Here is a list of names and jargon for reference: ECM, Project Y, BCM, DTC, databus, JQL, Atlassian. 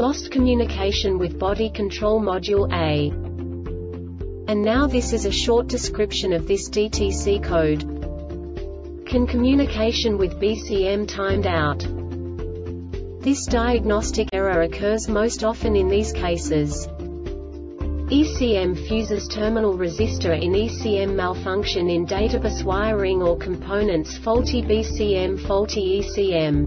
lost communication with body control module A. And now this is a short description of this DTC code. Can communication with BCM timed out? This diagnostic error occurs most often in these cases. ECM fuses terminal resistor in ECM malfunction in databus wiring or components faulty BCM faulty ECM.